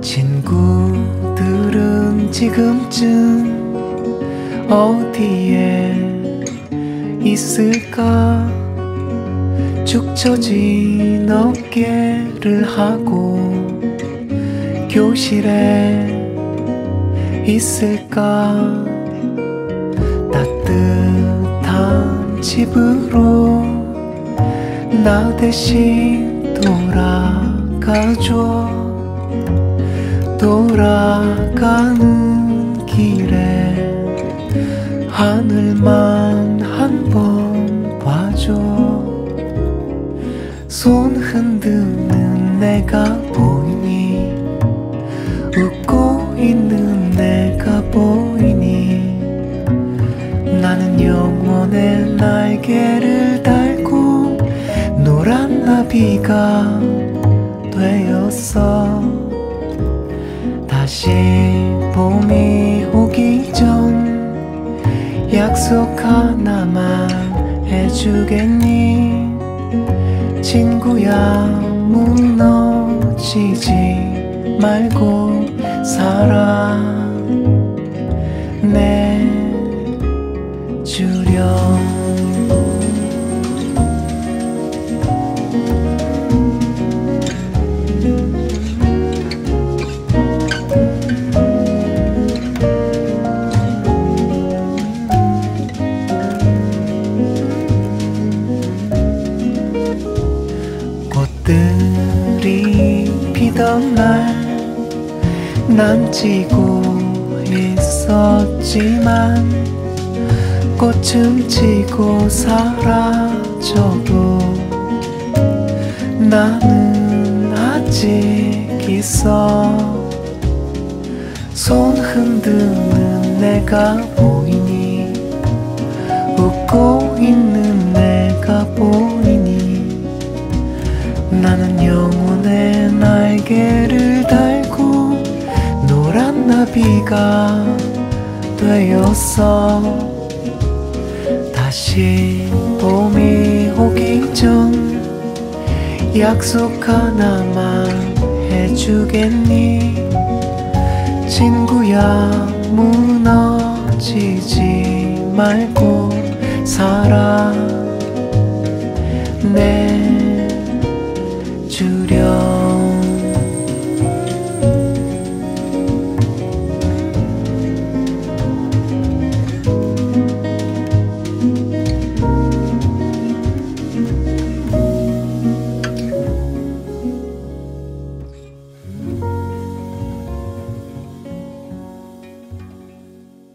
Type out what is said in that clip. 친구들은 지금쯤 어디에 있을까? 축 처진 어깨를 하고 교실에 있을까? 따뜻한 집으로 나 대신 돌아가줘. 돌아가는 길에 하늘만 한 번 봐줘. 손 흔드는 내가 보이니, 웃고 있는 내가 보이니, 나는 영원의 날개를 달고 노란 나비가 되었어. 다시 봄이 오기 전 약속 하나만 해주겠니? 친구야, 무너지지 말고 살아 내주렴. 꽃들이 피던 날 난 지고 있었지만, 꽃은 지고 사라져도 나는 아직 있어. 손 흔드는 내가 보이니, 웃고 있는 내가 보이니, 나는 영혼의 날개를 달고 노란 나비가 되었어. 다시 봄이 오기 전 약속 하나만 해주겠니? 친구야, 무너지지 말고 살아 내